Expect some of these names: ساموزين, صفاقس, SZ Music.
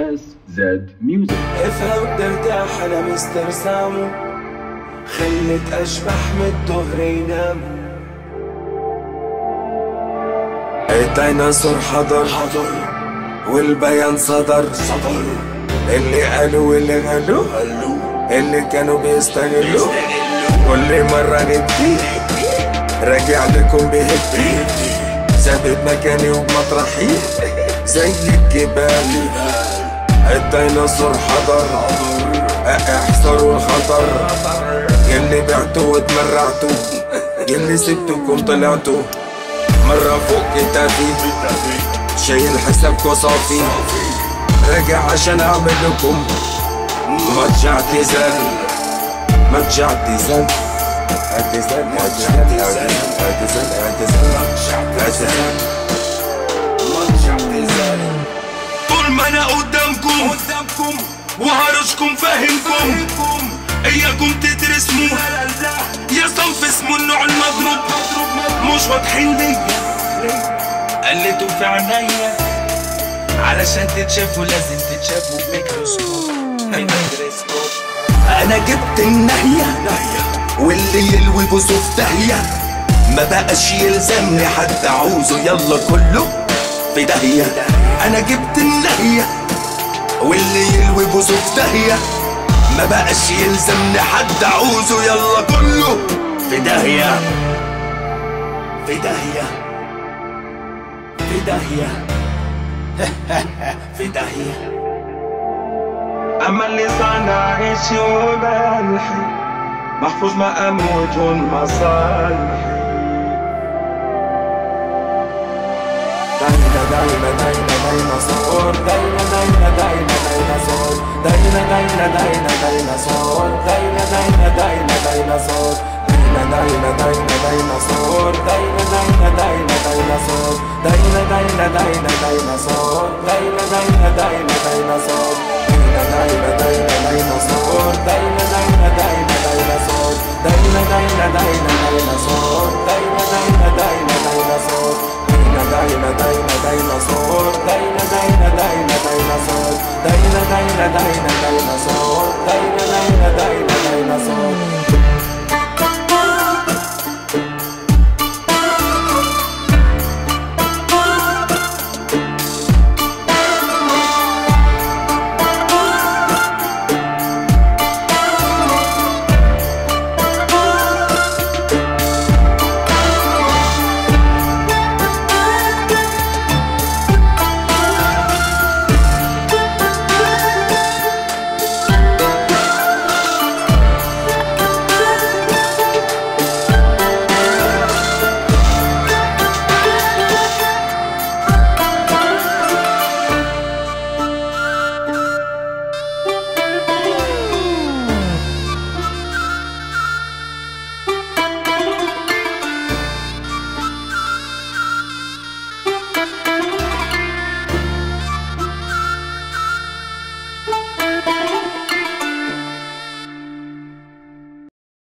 SZ Music. افهم ترتاح انا مستر سامو، خلت اشبح من الظهر ينامو. الديناصور حضر والبيان صدر اللي قالوا واللي غلو اللي كانوا بيستغلوا. كل مرة جدي راجع لكم بهدي، ثابت مكاني ومطرحي زي الجبال. الديناصور حضر احذر والخطر، يلي بعتوا واتمرعتوا يلي سبتكم طلعتوا. مرة فوق كتافي شايل حسابكم صافي، راجع عشان اعمل لكم ماتش اعتزال. ماتش اعتزال اعتزال اعتزال اعتزال اعتزال. طول ما انا قدامكم وهرشكم فاهمكم، اياكم تدرسموا يا صنف اسمه النوع المضروب. مش واضحين ليا قلتوا في عينيا، علشان تتشافوا لازم تتشافوا بميكروسكوب. انا جبت النهية واللي يلوي بوسه في داهية، ما بقاش يلزمني حد عاوزه يلا كله في داهية. انا جبت النهية واللي يلوي بوسه في داهية، ما بقاش يلزمني حد عاوزه يلا كله في داهية في داهية في داهية في داهية. أما اللي صنع عيشي وملحي محفوظ مقام وجه مصالحي. دايما دايما دايما ديناصور، دايما دايما دايما ديناصور، دايما دايما دايما ديناصور، دايما دايما دايما ديناصور، دايما دايما دايما ديناصور، دايما دايما دايما ديناصور، دايما دايما دايما ديناصور، دايما دايما دايما ديناصور. دايما دايما ديناصور، دايما دايما دايما ديناصور، دايما دايما دايما ديناصور، دايما دايما دايما ديناصور، دايما دايما دايما ديناصور، دايما